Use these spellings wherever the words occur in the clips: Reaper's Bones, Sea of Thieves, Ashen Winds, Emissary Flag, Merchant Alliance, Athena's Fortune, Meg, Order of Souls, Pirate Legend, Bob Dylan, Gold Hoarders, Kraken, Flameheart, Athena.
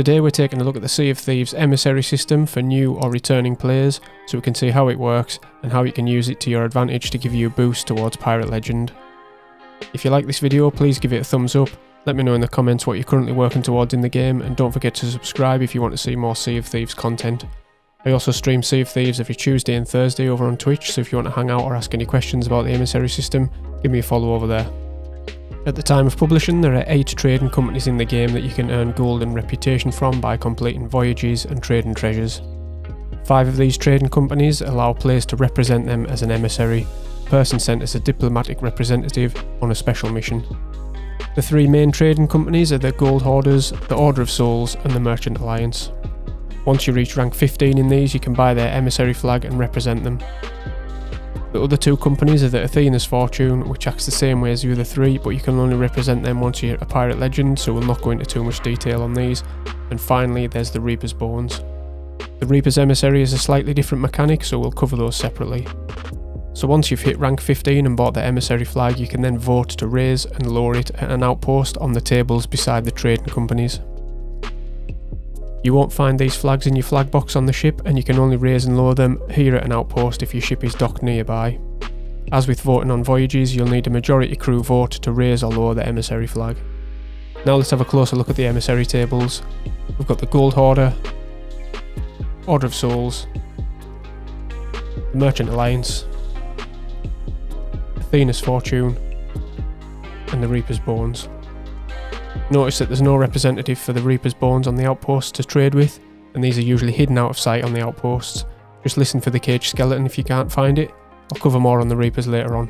Today we're taking a look at the Sea of Thieves emissary system for new or returning players, so we can see how it works and how you can use it to your advantage to give you a boost towards Pirate Legend. If you like this video, please give it a thumbs up, let me know in the comments what you're currently working towards in the game, and don't forget to subscribe if you want to see more Sea of Thieves content. I also stream Sea of Thieves every Tuesday and Thursday over on Twitch, so if you want to hang out or ask any questions about the emissary system, give me a follow over there. At the time of publishing, there are 8 trading companies in the game that you can earn gold and reputation from by completing voyages and trading treasures. 5 of these trading companies allow players to represent them as an emissary, a person sent as a diplomatic representative on a special mission. The 3 main trading companies are the Gold Hoarders, the Order of Souls and the Merchant Alliance. Once you reach rank 15 in these, you can buy their emissary flag and represent them. The other 2 companies are the Athena's Fortune, which acts the same way as the other 3, but you can only represent them once you're a Pirate Legend, so we'll not go into too much detail on these. And finally, there's the Reaper's Bones. The Reaper's Emissary is a slightly different mechanic, so we'll cover those separately. So once you've hit rank 15 and bought the emissary flag, you can then vote to raise and lower it at an outpost on the tables beside the trading companies. You won't find these flags in your flag box on the ship, and you can only raise and lower them here at an outpost if your ship is docked nearby. As with voting on voyages, you'll need a majority crew vote to raise or lower the emissary flag. Now let's have a closer look at the emissary tables. We've got the Gold Hoarder, Order of Souls, the Merchant Alliance, Athena's Fortune, and the Reaper's Bones. Notice that there's no representative for the Reaper's Bones on the outposts to trade with, and these are usually hidden out of sight on the outposts. Just listen for the cage skeleton if you can't find it. I'll cover more on the Reapers later on.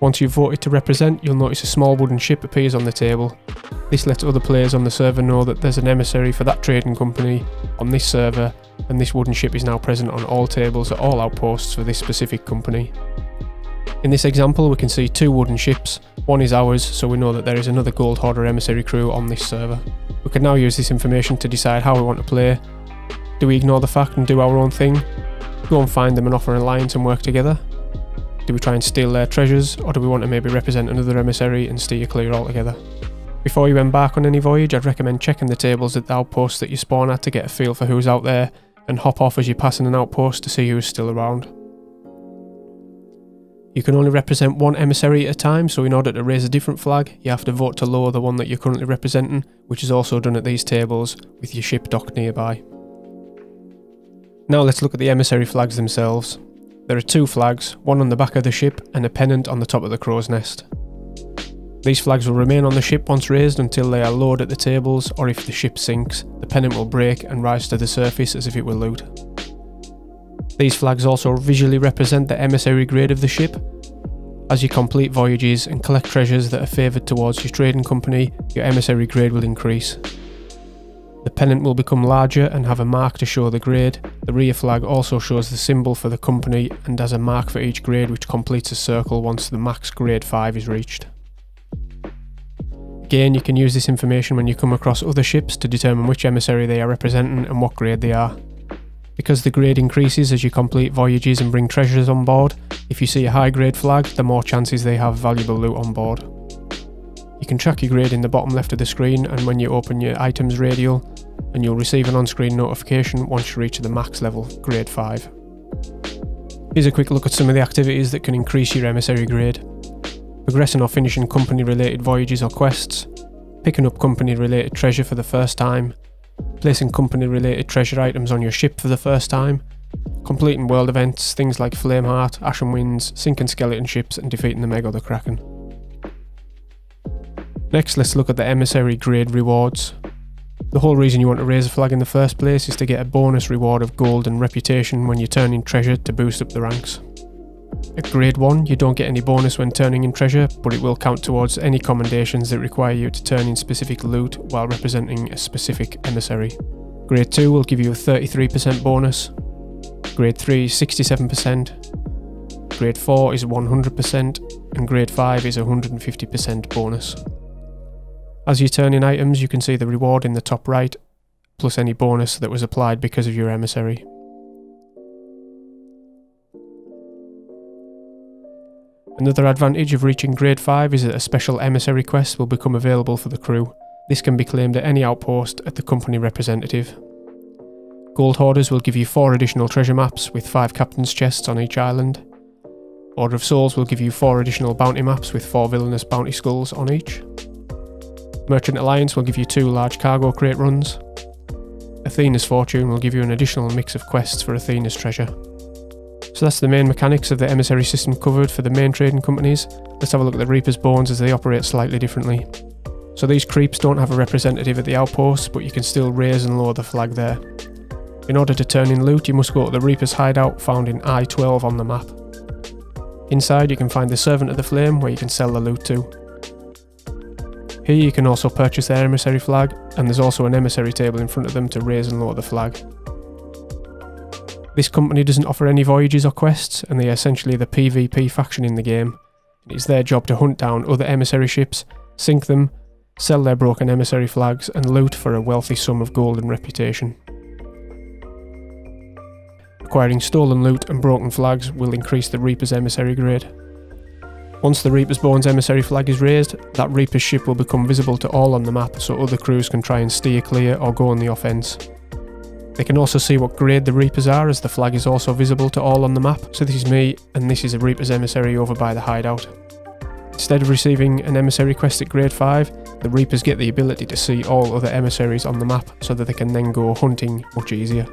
Once you've voted to represent, you'll notice a small wooden ship appears on the table. This lets other players on the server know that there's an emissary for that trading company on this server, and this wooden ship is now present on all tables at all outposts for this specific company. In this example, we can see 2 wooden ships. One is ours, so we know that there is another Gold Hoarder emissary crew on this server. We can now use this information to decide how we want to play. Do we ignore the fact and do our own thing? Go and find them and offer an alliance and work together? Do we try and steal their treasures, or do we want to maybe represent another emissary and steer clear altogether? Before you embark on any voyage, I'd recommend checking the tables at the outposts that you spawn at to get a feel for who's out there, and hop off as you're passing an outpost to see who's still around. You can only represent one emissary at a time, so in order to raise a different flag, you have to vote to lower the one that you're currently representing, which is also done at these tables, with your ship docked nearby. Now let's look at the emissary flags themselves. There are 2 flags, one on the back of the ship and a pennant on the top of the crow's nest. These flags will remain on the ship once raised until they are lowered at the tables, or if the ship sinks, the pennant will break and rise to the surface as if it were loot. These flags also visually represent the emissary grade of the ship. As you complete voyages and collect treasures that are favoured towards your trading company, your emissary grade will increase. The pennant will become larger and have a mark to show the grade. The rear flag also shows the symbol for the company and has a mark for each grade, which completes a circle once the max grade 5 is reached. Again, you can use this information when you come across other ships to determine which emissary they are representing and what grade they are. Because the grade increases as you complete voyages and bring treasures on board, if you see a high grade flag, the more chances they have valuable loot on board. You can track your grade in the bottom left of the screen and when you open your items radial, and you'll receive an on-screen notification once you reach the max level, grade 5. Here's a quick look at some of the activities that can increase your emissary grade. Progressing or finishing company related voyages or quests, picking up company related treasure for the first time, placing company related treasure items on your ship for the first time, completing world events, things like Flameheart, Ashen Winds, sinking skeleton ships and defeating the Meg or the Kraken. Next, let's look at the emissary grade rewards. The whole reason you want to raise a flag in the first place is to get a bonus reward of gold and reputation when you turn in treasure to boost up the ranks. At grade 1 you don't get any bonus when turning in treasure, but it will count towards any commendations that require you to turn in specific loot while representing a specific emissary. Grade 2 will give you a 33% bonus, grade 3 is 67%, grade 4 is 100% and grade 5 is 150% bonus. As you turn in items you can see the reward in the top right, plus any bonus that was applied because of your emissary. Another advantage of reaching grade 5 is that a special emissary quest will become available for the crew. This can be claimed at any outpost at the company representative. Gold Hoarders will give you 4 additional treasure maps with 5 captain's chests on each island. Order of Souls will give you 4 additional bounty maps with 4 villainous bounty skulls on each. Merchant Alliance will give you 2 large cargo crate runs. Athena's Fortune will give you an additional mix of quests for Athena's treasure. So that's the main mechanics of the emissary system covered for the main trading companies. Let's have a look at the Reaper's Bones, as they operate slightly differently. So these creeps don't have a representative at the outposts, but you can still raise and lower the flag there. In order to turn in loot, you must go to the Reaper's hideout found in I-12 on the map. Inside you can find the Servant of the Flame, where you can sell the loot to. Here you can also purchase their emissary flag, and there's also an emissary table in front of them to raise and lower the flag. This company doesn't offer any voyages or quests, and they are essentially the PvP faction in the game. It's their job to hunt down other emissary ships, sink them, sell their broken emissary flags and loot for a wealthy sum of gold and reputation. Acquiring stolen loot and broken flags will increase the Reaper's emissary grade. Once the Reaper's Bones emissary flag is raised, that Reaper's ship will become visible to all on the map, so other crews can try and steer clear or go on the offence. They can also see what grade the Reapers are, as the flag is also visible to all on the map. So this is me, and this is a Reaper's emissary over by the hideout. Instead of receiving an emissary quest at grade 5, the Reapers get the ability to see all other emissaries on the map, so that they can then go hunting much easier.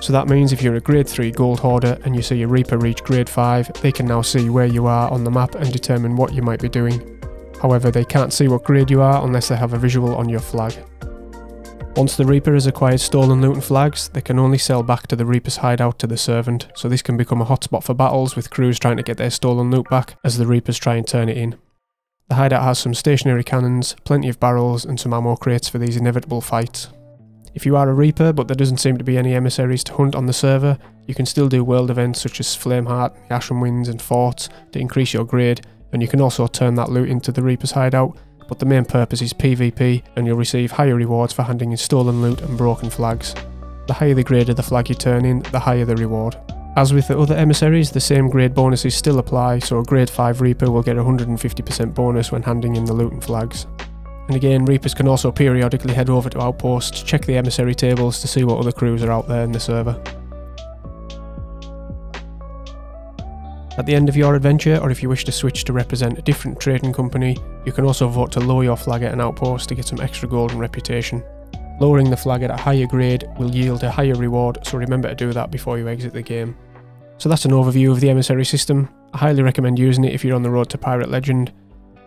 So that means if you're a grade 3 gold hoarder and you see a Reaper reach grade 5, they can now see where you are on the map and determine what you might be doing. However, they can't see what grade you are unless they have a visual on your flag. Once the Reaper has acquired stolen loot and flags, they can only sell back to the Reaper's hideout to the Servant, so this can become a hotspot for battles with crews trying to get their stolen loot back as the Reapers try and turn it in. The hideout has some stationary cannons, plenty of barrels and some ammo crates for these inevitable fights. If you are a Reaper but there doesn't seem to be any emissaries to hunt on the server, you can still do world events such as Flameheart, Ashen Winds and forts to increase your grade, and you can also turn that loot into the Reaper's hideout, but the main purpose is PvP, and you'll receive higher rewards for handing in stolen loot and broken flags. The higher the grade of the flag you turn in, the higher the reward. As with the other emissaries, the same grade bonuses still apply, so a grade 5 Reaper will get a 150% bonus when handing in the loot and flags. And again, Reapers can also periodically head over to outposts, check the emissary tables to see what other crews are out there in the server. At the end of your adventure, or if you wish to switch to represent a different trading company, you can also vote to lower your flag at an outpost to get some extra gold and reputation. Lowering the flag at a higher grade will yield a higher reward, so remember to do that before you exit the game. So that's an overview of the emissary system. I highly recommend using it if you're on the road to Pirate Legend.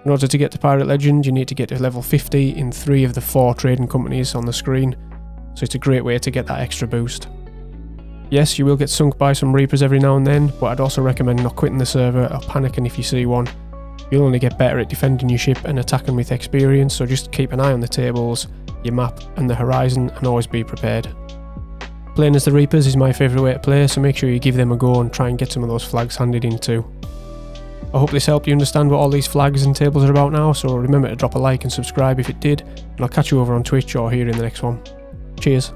In order to get to Pirate Legend, you need to get to level 50 in 3 of the 4 trading companies on the screen, so it's a great way to get that extra boost. Yes, you will get sunk by some Reapers every now and then, but I'd also recommend not quitting the server or panicking if you see one. You'll only get better at defending your ship and attacking with experience, so just keep an eye on the tables, your map and the horizon, and always be prepared. Playing as the Reapers is my favourite way to play, so make sure you give them a go and try and get some of those flags handed in too. I hope this helped you understand what all these flags and tables are about now, so remember to drop a like and subscribe if it did, and I'll catch you over on Twitch or here in the next one. Cheers.